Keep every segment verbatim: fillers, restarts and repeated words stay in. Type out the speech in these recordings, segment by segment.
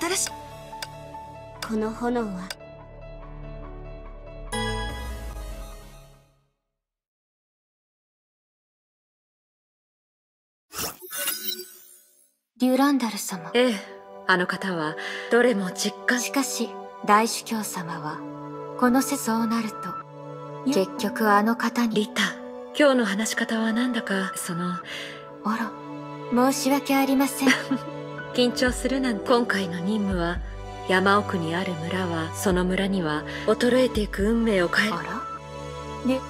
新しいこの炎はデュランダル様。ええ、あの方はどれも実感。しかし大主教様はこの説をなると結局あの方に。リタ、今日の話し方はなんだかその。あら、申し訳ありません。緊張するなんて。今回の任務は山奥にある村はその村には衰えていく運命を変える。あらね、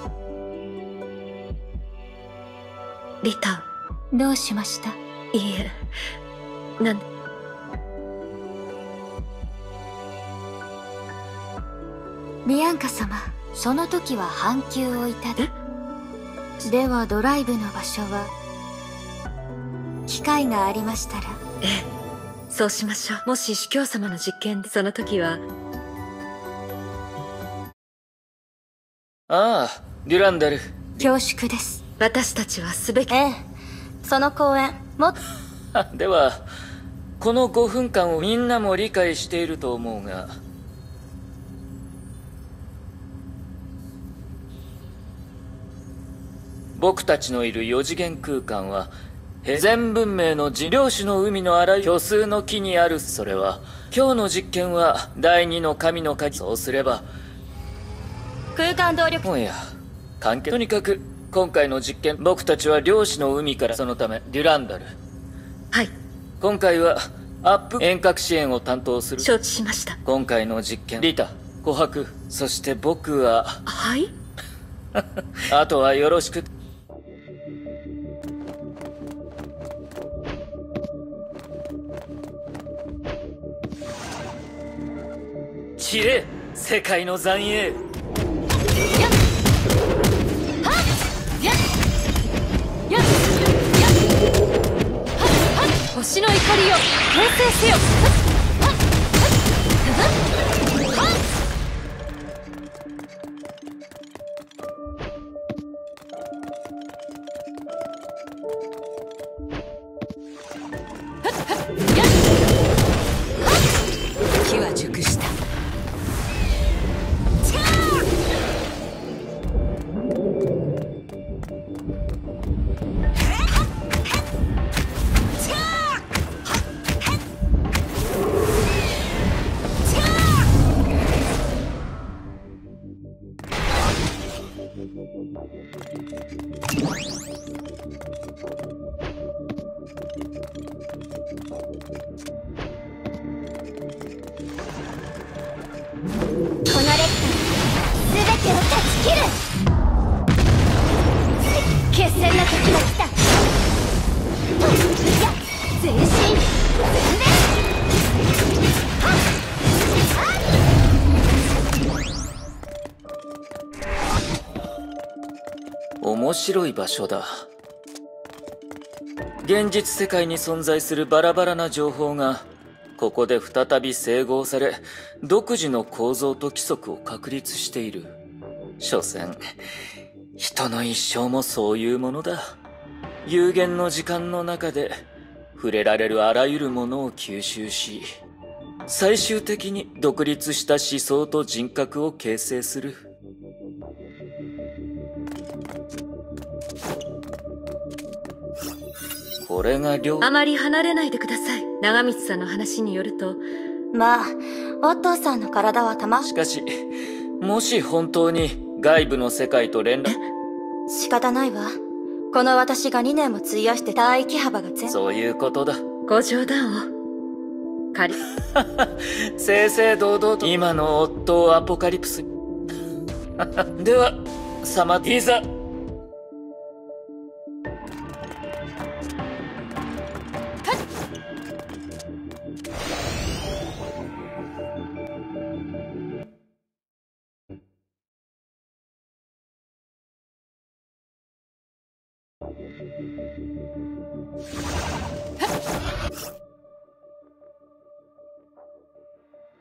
リタ、どうしました？いいえ、なんビアンカ様、その時は半休をいただではドライブの場所は機会がありましたら。ええ、そうしましょう。もし主教様の実験でその時は。ああ、デュランダル、恐縮です。私たちはすべき。ええ、その公園もではこのごふんかんをみんなも理解していると思うが、僕たちのいるよ次元空間は全文明の事業種の海の荒い虚数の木にある。それは今日の実験は第二の神の鍵。そうすれば空間動力。おや関係。とにかく今回の実験、僕たちは漁師の海から。そのためデュランダル、はい、今回はアップ遠隔支援を担当する。承知しました。今回の実験、リタ、琥珀、そして僕は、はい。あとはよろしく。知れ世界の残影。星の怒りを形成せよ。木は熟した。面白い場所だ。現実世界に存在するバラバラな情報がここで再び整合され、独自の構造と規則を確立している。所詮人の一生もそういうものだ。有限の時間の中で触れられるあらゆるものを吸収し、最終的に独立した思想と人格を形成する。これが両…あまり離れないでください。長光さんの話によると、まあオットーさんの体はたま…しかしもし本当に外部の世界と連絡…仕方ないわ。この私がにねんも費やして帯域幅が全…そういうことだ。ご冗談を借り正々堂々と今のオットーアポカリプスではさま…いざはっ